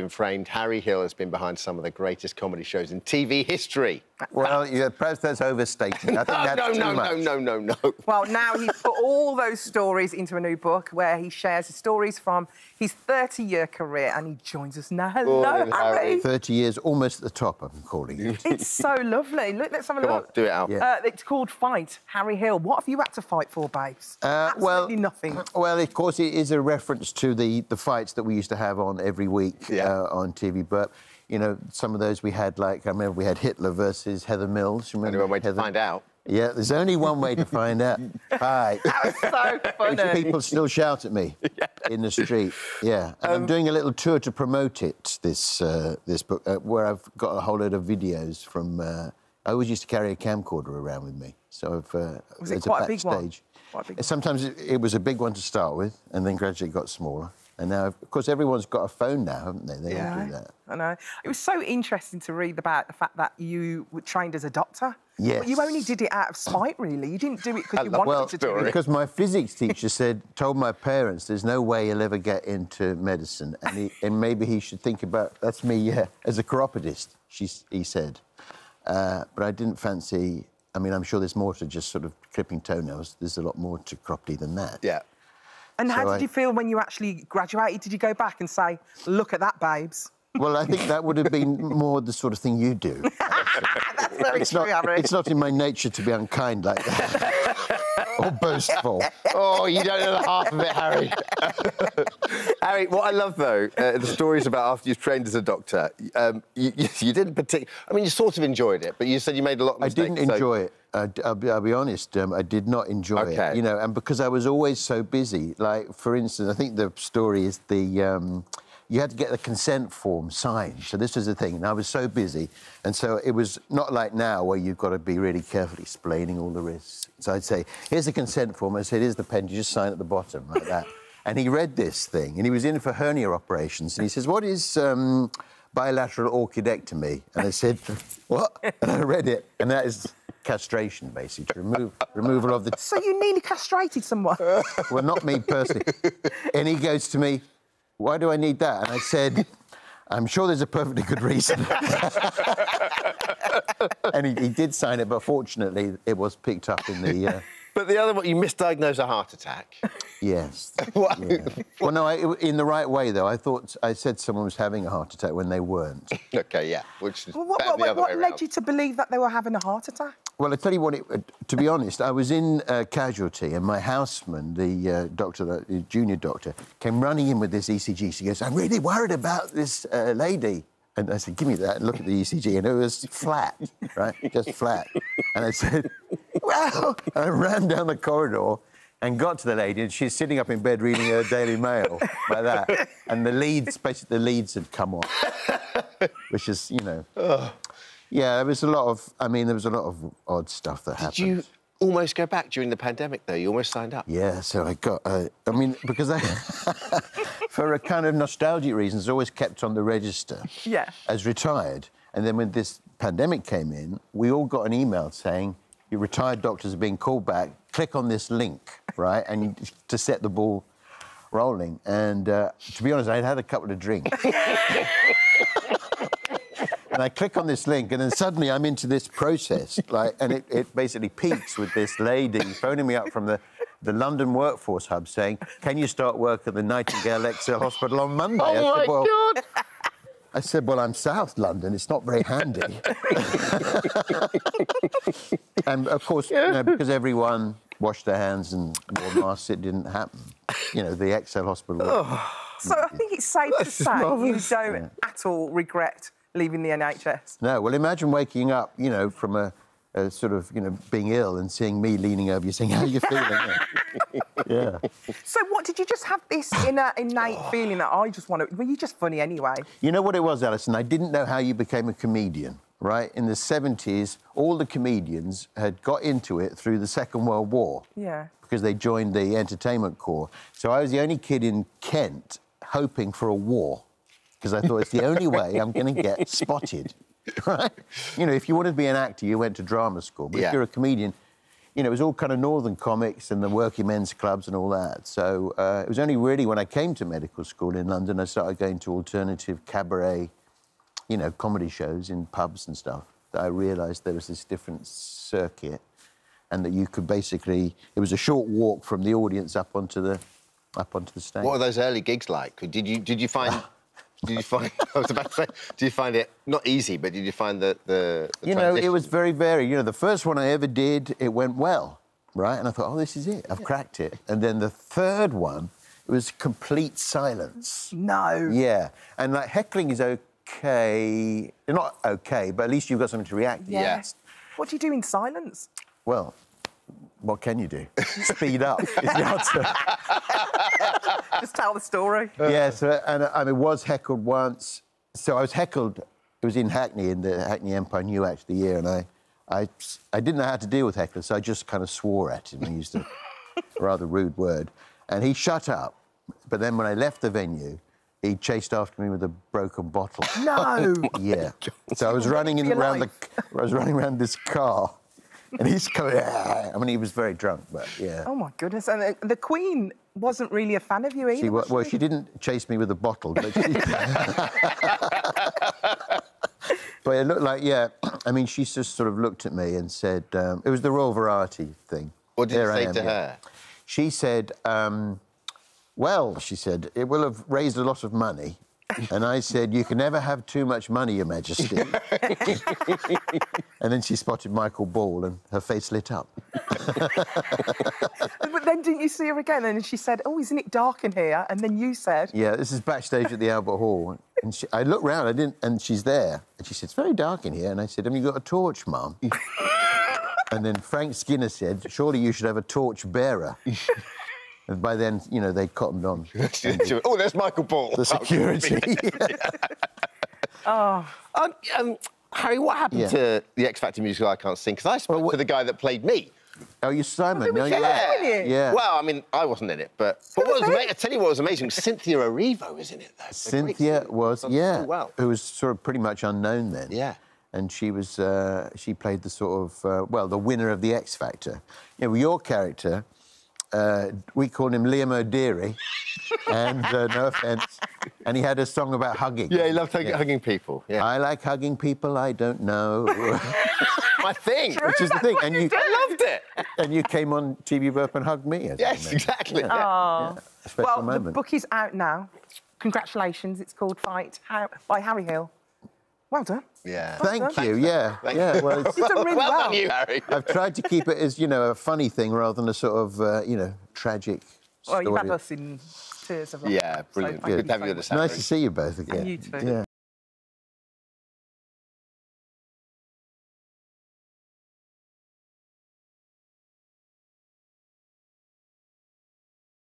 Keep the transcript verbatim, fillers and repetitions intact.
been framed, Harry Hill has been behind some of the greatest comedy shows in T V history. Well, yeah, perhaps that's overstated. I think no, that's no, too no, much. no, no, no, no. Well, now he's put all those stories into a new book where he shares the stories from his thirty-year career, and he joins us now. Hello, oh, Harry. thirty years, almost the top, I'm calling it. It's so lovely. Look, let's have a Come look. On, do it, Al. Yeah. Uh, it's called Fight, Harry Hill. What have you had to fight for, babes? Uh, Absolutely well, nothing. Well, of course, it is a reference to the, the fights that we used to have on every week yeah. uh, on T V Burp. You know, some of those we had, like, I remember we had Hitler versus Heather Mills. Remember only one way Heather? to find out. Yeah, there's only one way to find out. Hi. That was so funny. People still shout at me yeah. in the street. Yeah, and um, I'm doing a little tour to promote it, this, uh, this book, uh, where I've got a whole load of videos from... Uh, I always used to carry a camcorder around with me, so I've... Uh, was it quite a, a big one? Quite a big Sometimes one. It was a big one to start with, and then gradually got smaller. And now, of course, everyone's got a phone now, haven't they? They yeah, all do that. I know. It was so interesting to read about the fact that you were trained as a doctor. Yes. But you only did it out of spite, really. You didn't do it because you wanted well, to do it. Because my physics teacher said, told my parents, there's no way he'll ever get into medicine. And, he, and maybe he should think about, that's me, yeah, as a chiropodist, she, he said. Uh, but I didn't fancy, I mean, I'm sure there's more to just sort of clipping toenails. There's a lot more to chiropody than that. Yeah. And how so did you I... feel when you actually graduated? Did you go back and say, look at that, babes? Well, I think that would have been more the sort of thing you do. That's very it's true, not, Harry. It's not in my nature to be unkind like that. Or boastful. Oh, you don't know the half of it, Harry. Harry, what I love, though, uh, the stories about after you've trained as a doctor, um, you, you, you didn't particularly... I mean, you sort of enjoyed it, but you said you made a lot of mistakes. I didn't so... enjoy it. I, I'll, be, I'll be honest, um, I did not enjoy okay. it, you know, and because I was always so busy. Like, for instance, I think the story is the... Um, you had to get the consent form signed, so this was the thing, and I was so busy, and so it was not like now where you've got to be really carefully explaining all the risks. So I'd say, here's the consent form, I said, here's the pen, you just sign at the bottom, like that. And he read this thing, and he was in for hernia operations, and he says, what is... Um, bilateral orchidectomy, and I said, what? And I read it, and that is castration, basically, to remove, removal of the... So you nearly castrated someone? Well, not me, personally. And he goes to me, why do I need that? And I said, I'm sure there's a perfectly good reason. And he, he did sign it, but fortunately, it was picked up in the... Uh, But the other one, you misdiagnosed a heart attack. Yes. What? Yeah. Well, no, I, in the right way, though. I thought... I said someone was having a heart attack when they weren't. OK, yeah, which is well, what, what, the other what way led around. you to believe that they were having a heart attack? Well, I tell you what, it, uh, to be honest, I was in uh, casualty, and my houseman, the uh, doctor, the junior doctor, came running in with this E C G. She goes, I'm really worried about this uh, lady. And I said, give me that, and look at the E C G. And it was flat, right? Just flat. And I said... Well, I ran down the corridor and got to the lady, and she's sitting up in bed reading her Daily Mail, like that. And the leads, basically, the leads had come off, which is, you know... Ugh. Yeah, there was a lot of... I mean, there was a lot of odd stuff that Did happened. You... Almost go back during the pandemic, though. You almost signed up. Yeah, so I got... Uh, I mean, because I... for a kind of nostalgic reasons, always kept on the register yeah. as retired. And then when this pandemic came in, we all got an email saying, your retired doctors are being called back, click on this link, right, and you, to set the ball rolling. And, uh, to be honest, I'd had a couple of drinks. And I click on this link, and then suddenly I'm into this process, like, and it, it basically peaks with this lady phoning me up from the, the London Workforce Hub saying, can you start work at the Nightingale X L Hospital on Monday? Oh, I my said, well, God! I said, well, I'm South London, it's not very handy. And, of course, yeah. you know, because everyone washed their hands and wore masks, it didn't happen. You know, the X L Hospital... Oh. So I think it's safe That's to say marvellous. you don't yeah. at all regret... leaving the N H S. No, well, imagine waking up, you know, from a, a sort of, you know, being ill and seeing me leaning over you saying, how are you feeling? Yeah. So what, did you just have this inner, innate feeling that I just want to... Well, you're just funny anyway. You know what it was, Alison? I didn't know how you became a comedian, right? In the seventies, all the comedians had got into it through the Second World War. Yeah. Because they joined the Entertainment Corps. So I was the only kid in Kent hoping for a war. Because I thought it's the only way I'm going to get spotted, right? You know, if you wanted to be an actor, you went to drama school. But yeah. if you're a comedian, you know, it was all kind of northern comics and the working men's clubs and all that. So uh, it was only really when I came to medical school in London I started going to alternative cabaret, you know, comedy shows in pubs and stuff, that I realised there was this different circuit and that you could basically... It was a short walk from the audience up onto the up onto the stage. What were those early gigs like? Did you did you find... Did you find, I was about to say, did you find it, not easy, but did you find the, the, the You know, transition? It was very varied. You know, the first one I ever did, it went well, right? And I thought, oh, this is it, I've cracked it. And then the third one, it was complete silence. No. Yeah, and, like, heckling is OK. Not OK, but at least you've got something to react to. Yeah. Yeah. What do you do in silence? Well, what can you do? Speed up is the answer. Just tell the story. Uh, yeah, so, and I mean, was heckled once. So I was heckled, it was in Hackney, in the Hackney Empire, New Act of the Year, and I, I, I didn't know how to deal with hecklers, so I just kind of swore at him and used a rather rude word. And he shut up, but then when I left the venue, he chased after me with a broken bottle. No! Yeah. So I was running in around the, I was running around this car, and he's coming, I mean, he was very drunk, but yeah. Oh my goodness, and the Queen wasn't really a fan of you either. She was, was she? Well, she didn't chase me with a bottle, but she... But it looked like, yeah, I mean, she just sort of looked at me and said, um, it was the Royal Variety thing. What did you say am, to yeah. her? She said, um, well, she said, it will have raised a lot of money. And I said, you can never have too much money, Your Majesty. And then she spotted Michael Ball and her face lit up. But then didn't you see her again? And she said, oh, isn't it dark in here? And then you said... Yeah, this is backstage at the Albert Hall. And she, I looked round, I didn't, and she's there. And she said, it's very dark in here. And I said, have you got a torch, Mum? And then Frank Skinner said, surely you should have a torch bearer. And by then, you know, they cottoned on. Oh, there's Michael Ball. The security. Oh. Um, um, Harry, what happened yeah. to the X Factor musical I Can't Sing? Because I spoke well, to the guy that played me. Oh, you're Simon. Oh, no, you yeah. yeah. yeah. Well, I mean, I wasn't in it, but... but what was I tell you what was amazing, Cynthia Erivo was in it, though. Cynthia was, yeah, well. who was sort of pretty much unknown then. Yeah. And she was... Uh, she played the sort of... Uh, well, the winner of the X Factor. You know, your character... Uh, we called him Liam O'Deary, and uh, no offence, and he had a song about hugging. Yeah, he loved hug yeah. hugging people. Yeah. I like hugging people I don't know. My thing, True, which is the thing, and you, you I loved it. And you came on T V Burp and hugged me. As yes, exactly. Yeah. Yeah. Yeah. Well, moment. The book is out now. Congratulations, it's called Fight by Harry Hill. Well done. Yeah. Well Thank done. you. Yeah. Thank yeah. You. Well, it's... You've done really well. Well done, you, Harry. I've tried to keep it as, you know, a funny thing rather than a sort of, uh, you know, tragic story. Well, you've had us in tears of life. Yeah, brilliant. So good to have you on the Saturday. Nice to see you both again. And you too. Yeah.